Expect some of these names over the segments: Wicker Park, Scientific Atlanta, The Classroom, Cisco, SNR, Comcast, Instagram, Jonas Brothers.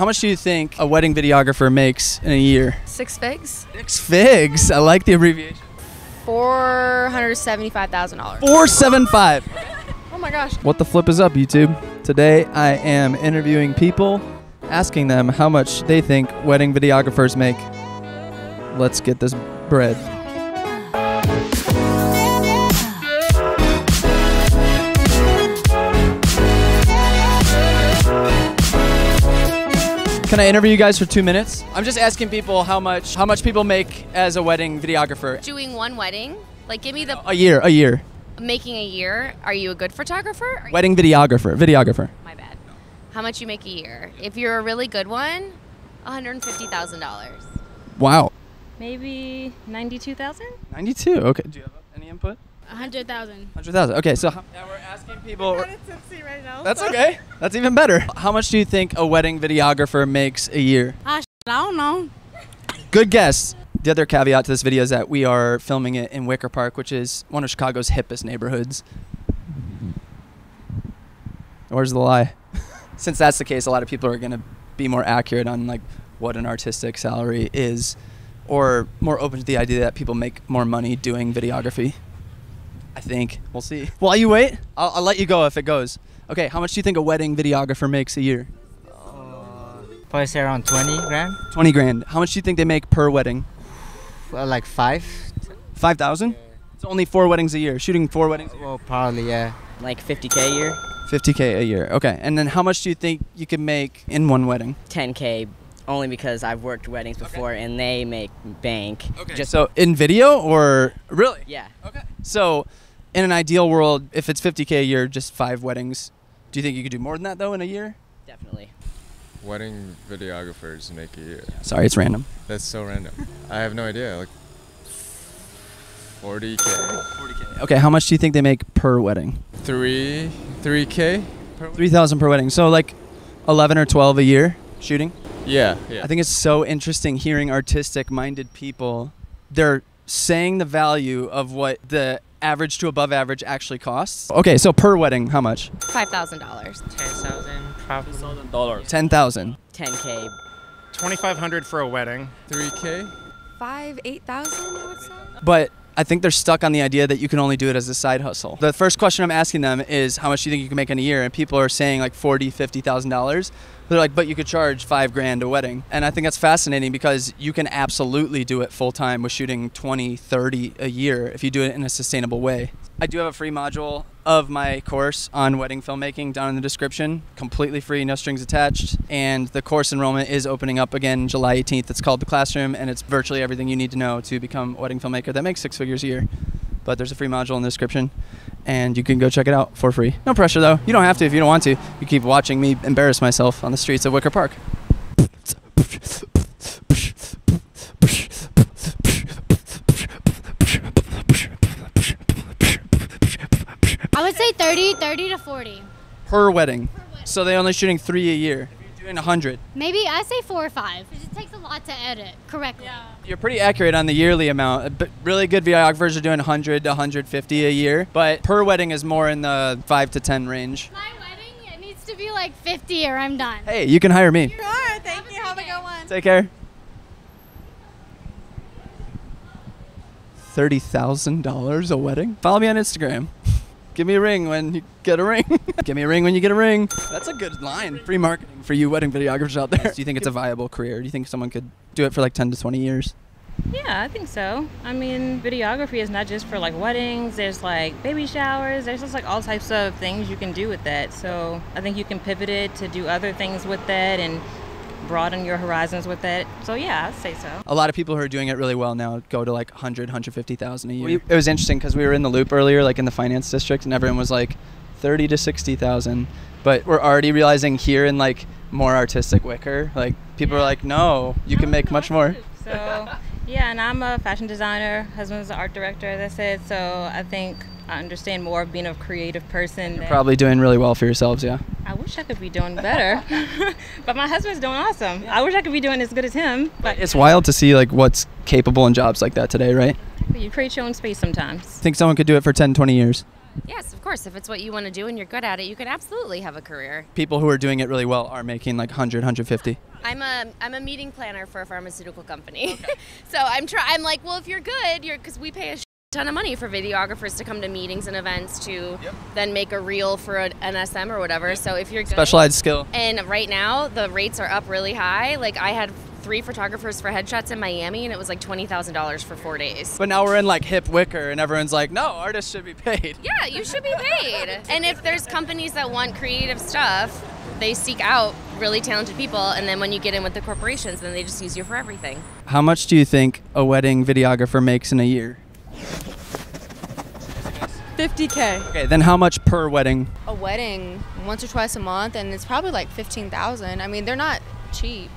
How much do you think a wedding videographer makes in a year? 6 figs. 6 figs. I like the abbreviation. $475,000. 475. Oh my gosh. What the flip is up, YouTube? Today I am interviewing people, asking them how much they think wedding videographers make. Let's get this bread. Can I interview you guys for 2 minutes? I'm just asking people how much people make as a wedding videographer. Doing one wedding? Like, give me the... A year. Making a year? Are you a good photographer? Wedding videographer. My bad. How much you make a year? If you're a really good one, $150,000. Wow. Maybe 92,000? 92, okay. Do you have any input? 100,000. 100,000. Okay, so now we're asking people. I'm kind of tipsy right now. That's okay. That's even better. How much do you think a wedding videographer makes a year? I don't know. Good guess. The other caveat to this video is that we are filming it in Wicker Park, which is one of Chicago's hippest neighborhoods. Where's the lie? Since that's the case, a lot of people are going to be more accurate on like what an artistic salary is, or more open to the idea that people make more money doing videography. I think. We'll see. While you wait, I'll let you go if it goes. Okay, how much do you think a wedding videographer makes a year? Probably say around 20 grand. 20 grand. How much do you think they make per wedding? Well, like 5,000? Yeah. It's only 4 weddings a year. Shooting 4 weddings a year. Well, probably, yeah. Like 50K a year. 50K a year. Okay. And then how much do you think you can make in one wedding? 10K. Only because I've worked weddings before, okay, and they make bank. Okay. Just so in video or really? Yeah. Okay. So in an ideal world, if it's 50K a year, just 5 weddings, do you think you could do more than that though in a year? Definitely. Wedding videographers make a year. Sorry, it's random. That's so random. I have no idea. Like 40K. 40K. Okay, how much do you think they make per wedding? 3K. 3,000 per wedding. So like 11 or 12 a year shooting? Yeah. I think it's so interesting hearing artistic-minded people. They're saying the value of what the average to above average actually costs. Okay, so per wedding, how much? $5,000. $10,000, probably. $10,000. $10K. $2,500 for a wedding. $3K. $8,000, I would say. But I think they're stuck on the idea that you can only do it as a side hustle. The first question I'm asking them is how much do you think you can make in a year? And people are saying like $40,000, $50,000. They're like, but you could charge $5 grand a wedding. And I think that's fascinating because you can absolutely do it full time with shooting 20, 30 a year if you do it in a sustainable way. I do have a free module of my course on wedding filmmaking down in the description, completely free, no strings attached. And the course enrollment is opening up again July 18th. It's called The Classroom, and it's virtually everything you need to know to become a wedding filmmaker that makes 6 figures a year. But there's a free module in the description, and you can go check it out for free. No pressure though. You don't have to if you don't want to. You keep watching me embarrass myself on the streets of Wicker Park. I would say 30 to 40. Per wedding. So they're only shooting 3 a year. In 100. Maybe I say 4 or 5. It just takes a lot to edit correctly. Yeah. You're pretty accurate on the yearly amount, but really good videographers are doing 100 to 150 a year, but per wedding is more in the 5 to 10 range. My wedding, it needs to be like 50 or I'm done. Hey, you can hire me. Sure, thank you. Have a good one. Take care. $30,000 a wedding? Follow me on Instagram. Give me a ring when you get a ring. Give me a ring when you get a ring. That's a good line. Free marketing for you wedding videographers out there. Do you think it's a viable career? Do you think someone could do it for like 10 to 20 years? Yeah, I think so. I mean, videography is not just for like weddings. There's like baby showers. There's just like all types of things you can do with that. So I think you can pivot it to do other things with that and broaden your horizons with it. So yeah, I'd say so. A lot of people who are doing it really well now go to like 100, 150,000 a year. It was interesting because we were in the loop earlier, like in the finance district, and everyone was like 30 to 60,000. But we're already realizing here in like more artistic Wicker, like people are like, no, you can make much more. So yeah, and I'm a fashion designer. Husband's an art director, as I said. So I think I understand more of being a creative person. You're probably doing really well for yourselves, yeah. I wish I could be doing better, but my husband's doing awesome. Yeah. I wish I could be doing as good as him. But it's wild to see like what's capable in jobs like that today, right? You create your own space sometimes. Think someone could do it for 10, 20 years? Yes, of course. If it's what you want to do and you're good at it, you can absolutely have a career. People who are doing it really well are making like 100, 150. I'm a meeting planner for a pharmaceutical company. Okay. So I'm like, well, if you're good, because we pay a ton of money for videographers to come to meetings and events to then make a reel for an SM or whatever. Yep. So if you're good, specialized skill. And right now the rates are up really high. Like I had 3 photographers for headshots in Miami, and it was like $20,000 for 4 days. But now we're in like hip Wicker, and everyone's like, no, artists should be paid. Yeah, you should be paid. And if there's companies that want creative stuff, they seek out really talented people, and then when you get in with the corporations, then they just use you for everything. How much do you think a wedding videographer makes in a year? 50K. Okay, then how much per wedding? A wedding, once or twice a month, and it's probably like 15,000. I mean, they're not cheap.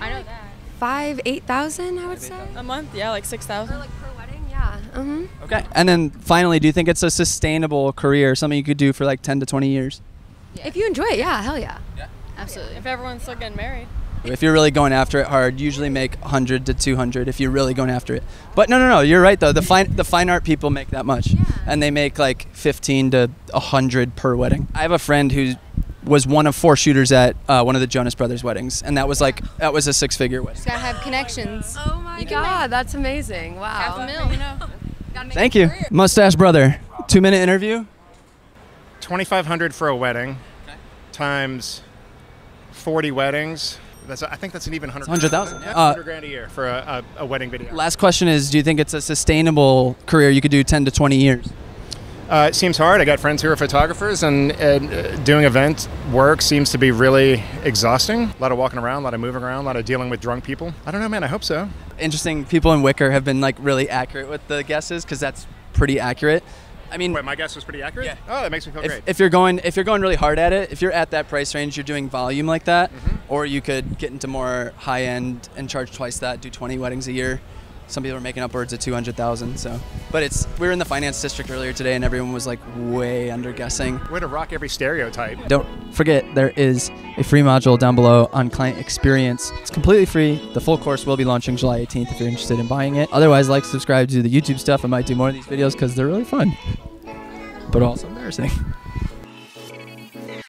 I know that. 5,000, 8,000, I would say. A month, yeah, like 6,000. Or like per wedding, yeah. Okay, and then finally, do you think it's a sustainable career, something you could do for like 10 to 20 years? Yeah. If you enjoy it, yeah, hell yeah. Yeah. Absolutely. If everyone's still getting married. If you're really going after it hard, usually make 100 to 200 if you're really going after it. But no, you're right though. The fine art people make that much. Yeah. And they make like 15 to 100 per wedding. I have a friend who's was one of 4 shooters at one of the Jonas Brothers weddings, and that was a 6-figure wedding. You gotta have connections. Oh my God, that's amazing! Wow. Half a mil, you know. Thank you, Mustache Brother. 2-minute interview. 2,500 for a wedding, okay, times 40 weddings. I think that's an even 100,000. Yeah. 100 grand a year for a wedding video. Last question is, do you think it's a sustainable career you could do 10 to 20 years? It seems hard. I got friends who are photographers, and doing event work seems to be really exhausting. A lot of walking around, a lot of moving around, a lot of dealing with drunk people. I don't know, man, I hope so. Interesting, people in Wicker have been like really accurate with the guesses, because that's pretty accurate. I mean, wait, my guess was pretty accurate? Yeah. Oh, that makes me feel great. If you're going really hard at it, if you're at that price range, you're doing volume like that, or you could get into more high end and charge twice that, do 20 weddings a year. Some people are making upwards of 200,000. So, but we were in the finance district earlier today, and everyone was like way under guessing. Way to rock every stereotype. Don't forget, there is a free module down below on client experience. It's completely free. The full course will be launching July 18th if you're interested in buying it. Otherwise, like, subscribe to the YouTube stuff. I might do more of these videos because they're really fun, but also embarrassing.